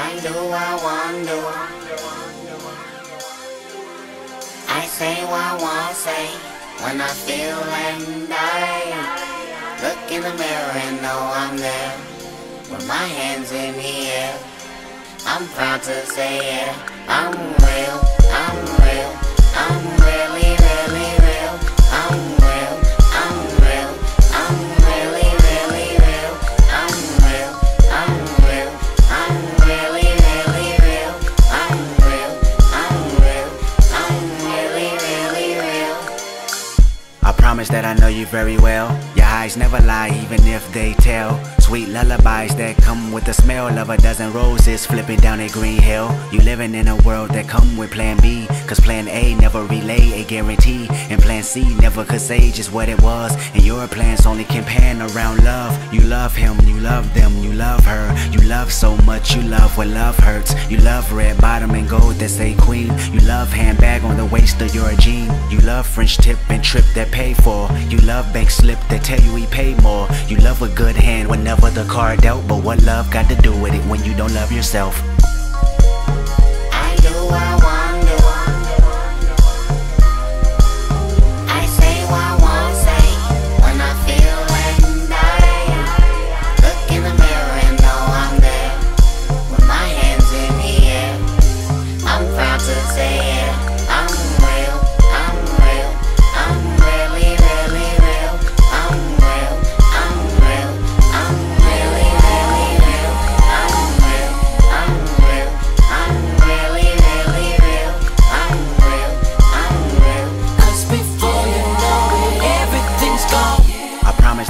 I do, I wonder. I say what I want to say when I feel and I look in the mirror and know I'm there. With my hands in the air, I'm proud to say yeah, I'm real, I'm real, I'm really, really real, I'm real, I'm real, I'm really, really real, I'm real, I'm real, I'm really, really real, I'm real, I'm real, I'm really, really real. I promise that I know you very well. Your eyes never lie, even if they tell. Sweet lullabies that come with the smell of a dozen roses flipping down a green hill. You living in a world that come with plan B, cause plan A never relay a guarantee, and plan C never could say just what it was. And your plans only can pan around love. You love him, you love them, you love her. You love so much, you love what love hurts. You love red bottom and gold that say queen. You love handbag on the waist of your jean. You love French tip and trip that pay for. You love bank slip that tell you he paid more. You love a good hand whenever the card dealt, but what love got to do with it when you don't love yourself? I do, I wonder. I say what I want to say when I feel and I look in the mirror and know I'm there. With my hands in the air, I'm proud to say yeah, I'm real, I'm real, I'm really, really real, I'm real, I'm real, I'm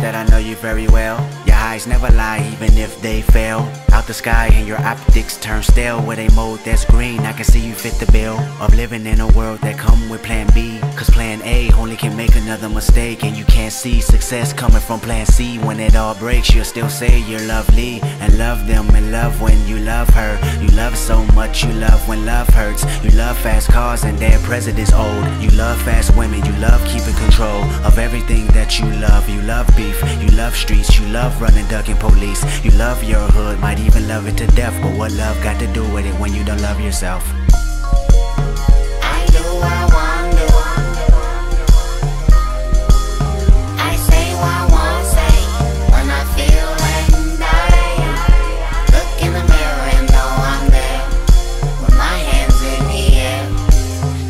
that I know you very well. Your eyes never lie, even if they fail. Out the sky and your optics turn stale with a mode that's green. I can see you fit the bill of living in a world that come with plan B, cause plan A only can make another mistake, and you can't see success coming from plan C. When it all breaks, you'll still say you're lovely and love them and love when you love her. You love so much, you love when love hurts. You love fast cars and their presidents old. You love fast women, you love keeping control of everything that you love. You love being, you love streets, you love running, ducking police. You love your hood, might even love it to death, but what love got to do with it when you don't love yourself? I do, I wonder. I say what I want to say when I feel and I look in the mirror and know I'm there. With my hands in the air,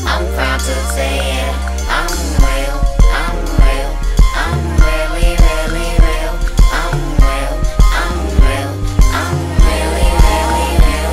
I'm proud to say yeah, I'm real, I'm real, I'm really, really real, I'm real, I'm real, I'm really, really real,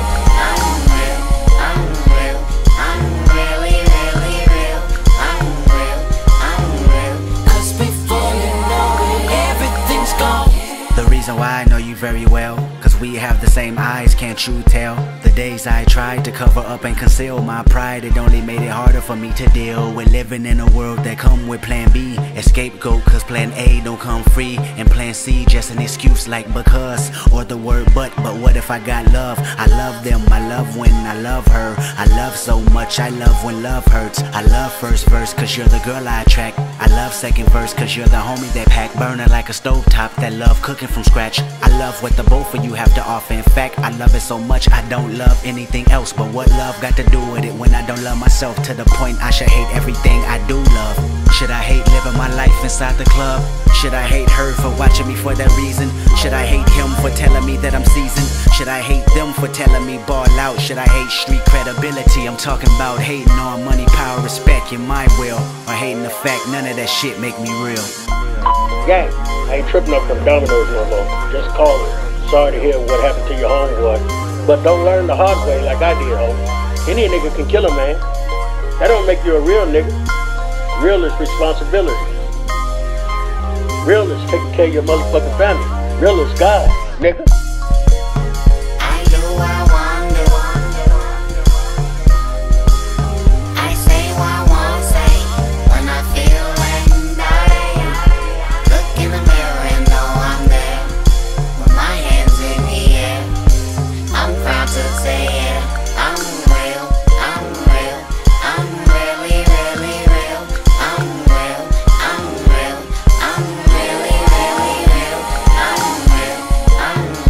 I'm real, I'm real, I'm really, really real, I'm real, I'm real. Cause before you know it, everything's gone. The reason why I know you very well, cause we have the same eyes, can't you tell? The days I tried to cover up and conceal my pride, it only made it harder for me to deal with living in a world that come with plan B. Scapegoat cause plan A don't come free, and plan C just an excuse like because, or the word but what if I got love? I love them, I love when I love her. I love so much, I love when love hurts. I love first verse cause you're the girl I attract. I love second verse cause you're the homie that pack. Burner like a stovetop that love cooking from scratch. I love what the both of you have to offer. In fact, I love it so much I don't love anything else. But what love got to do with it when I don't love myself? To the point I should hate everything I do love. Should I hate living my life inside the club? Should I hate her for watching me for that reason? Should I hate him for telling me that I'm seasoned? Should I hate them for telling me ball out? Should I hate street credibility? I'm talking about hating on money, power, respect, and my will. Or hating the fact none of that shit make me real. Yeah, I ain't tripping up from Domino's no more. Just call it. Sorry to hear what happened to your homeboy. But don't learn the hard way like I did, homie. Any nigga can kill a man. That don't make you a real nigga. Real is responsibility. Real is taking care of your motherfucking family. Real is God, nigga. I do, I wonder. I say what I want to say when I feel and I look in the mirror and know I'm there. With my hands in the air, I'm proud to say yeah, I'm real, I'm real, I'm really, really real, I'm real, I'm real, I'm really, really real, I'm real, I'm real.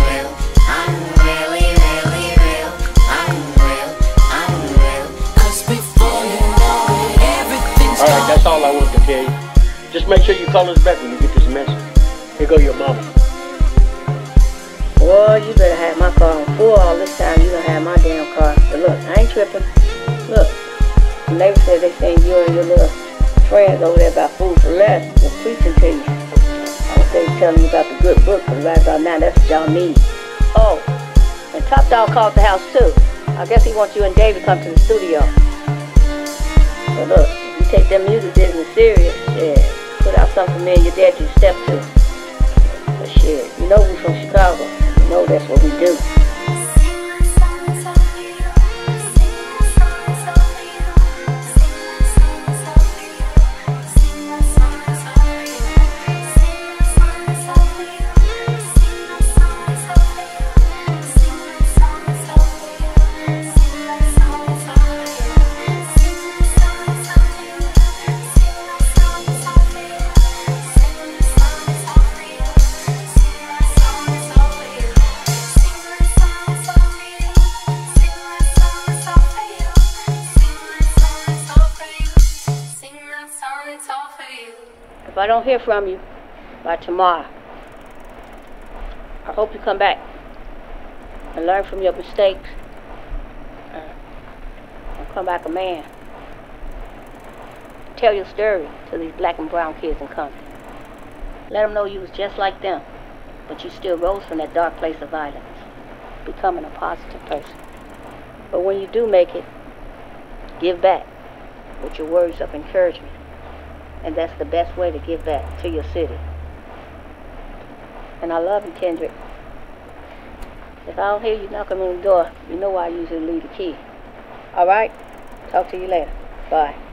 just make sure you call us back when you get this message. Here go your mama. Well, you better have my car on full all this time. You don't have my damn car. But look, I ain't tripping. Look, the neighbor said they send you and your little friends over there about food for less. They're preaching to you. I was they telling you about the good book, but right about now, that's what y'all need. Oh, and Top Dog called the house too. I guess he wants you and Dave to come to the studio. But look, if you take that music business serious, shit, put out something me and your dad can step to. But shit, you know we from Chicago. You know that's what we do. If I don't hear from you by tomorrow, I hope you come back and learn from your mistakes and come back a man. Tell your story to these black and brown kids in Compton. Let them know you was just like them, but you still rose from that dark place of violence, becoming a positive person. But when you do make it, give back with your words of encouragement. And that's the best way to give back to your city. And I love you, Kendrick. If I don't hear you knocking on the door, you know I usually leave the key. All right? Talk to you later. Bye.